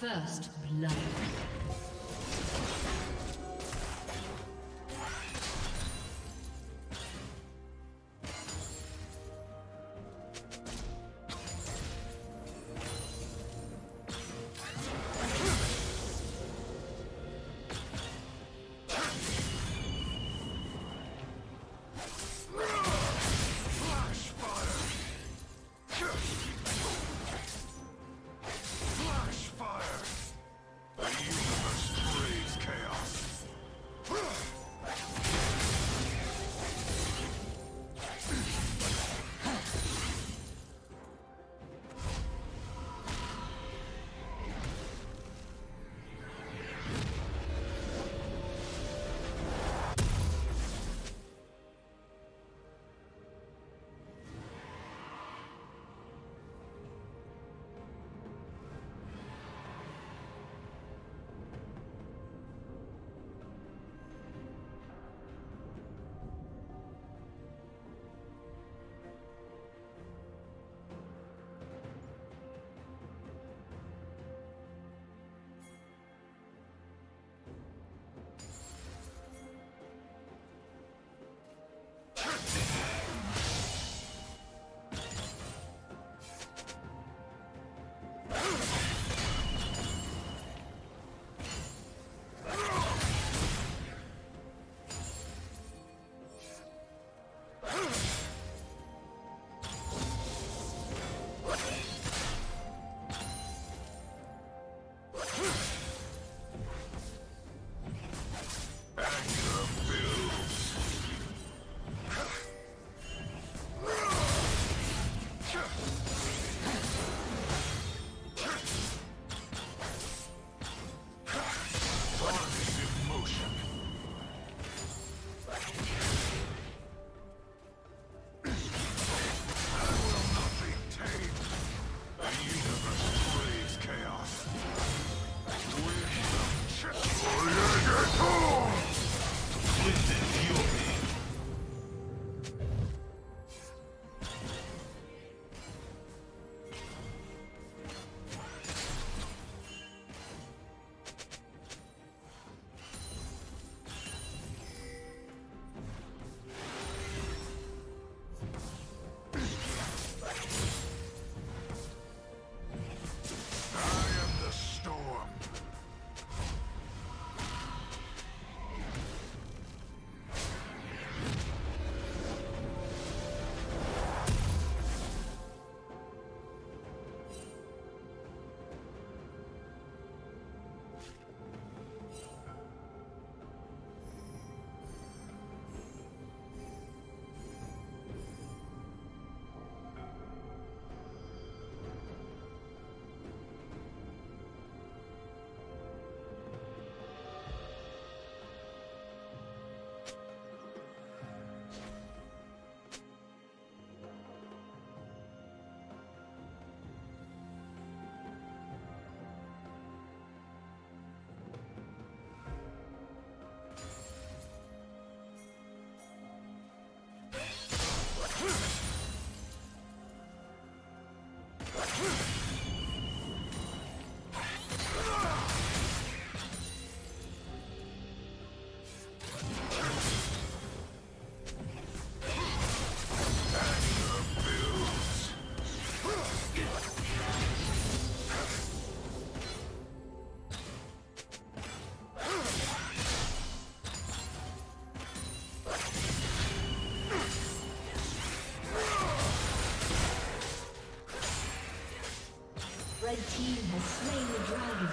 First blood. Thank you. Red team has slain the dragon.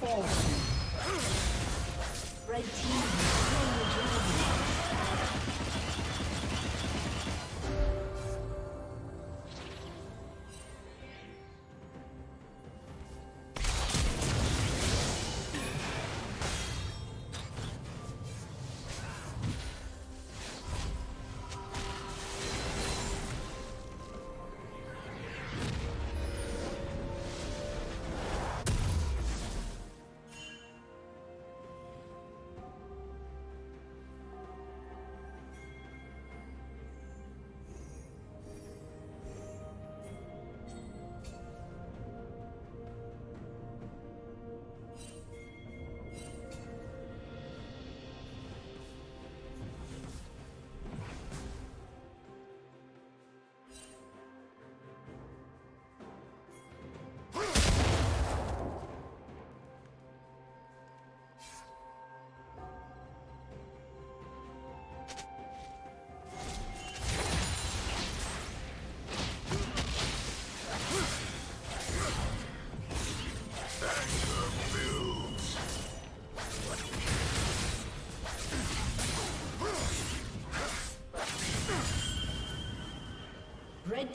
fall. Red team. Red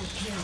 Double kill.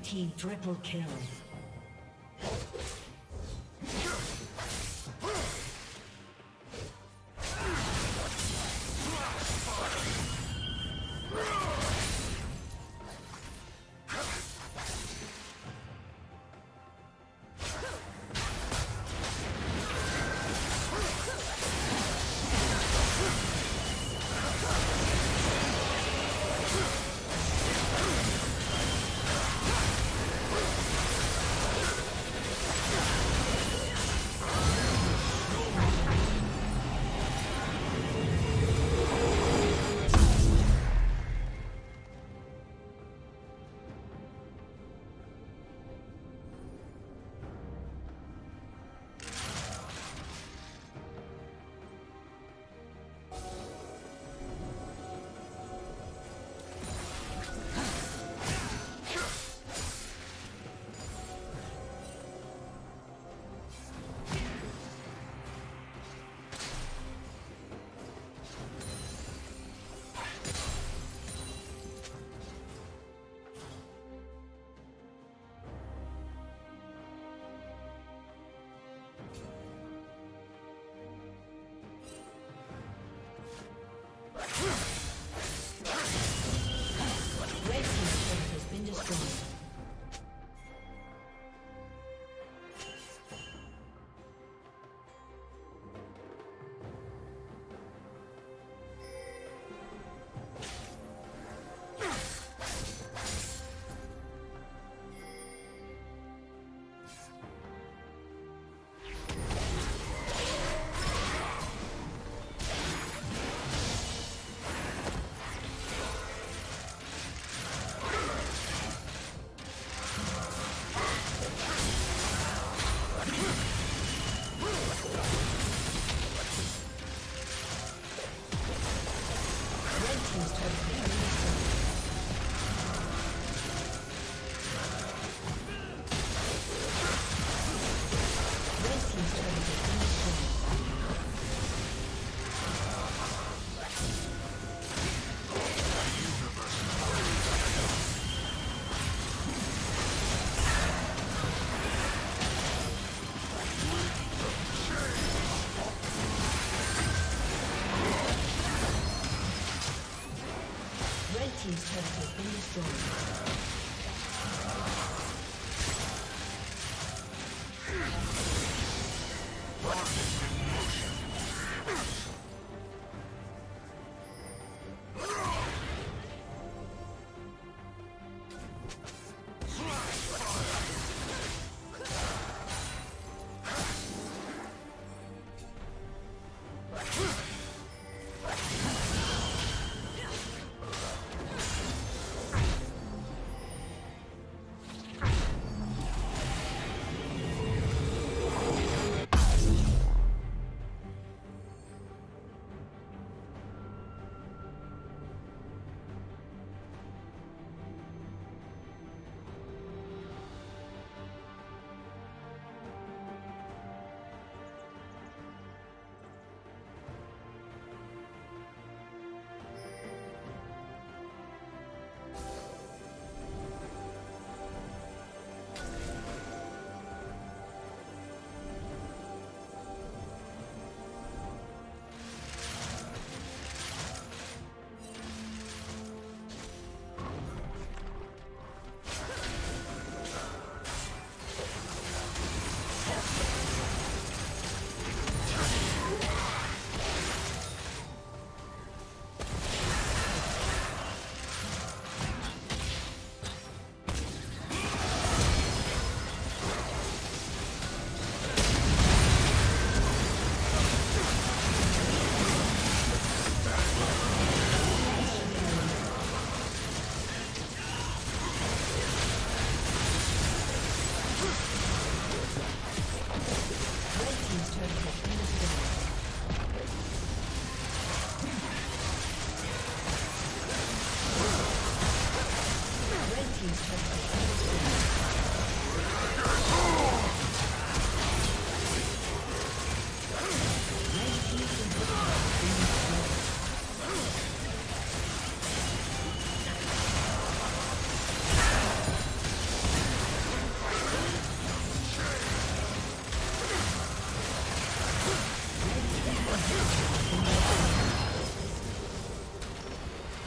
Blue team triple kill.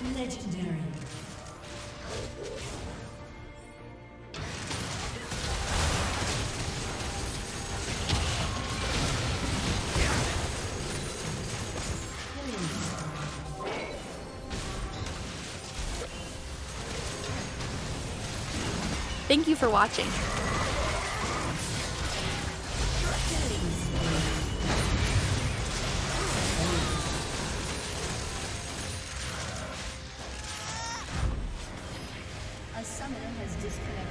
Legendary. Thank you for watching. Summoner has disconnected.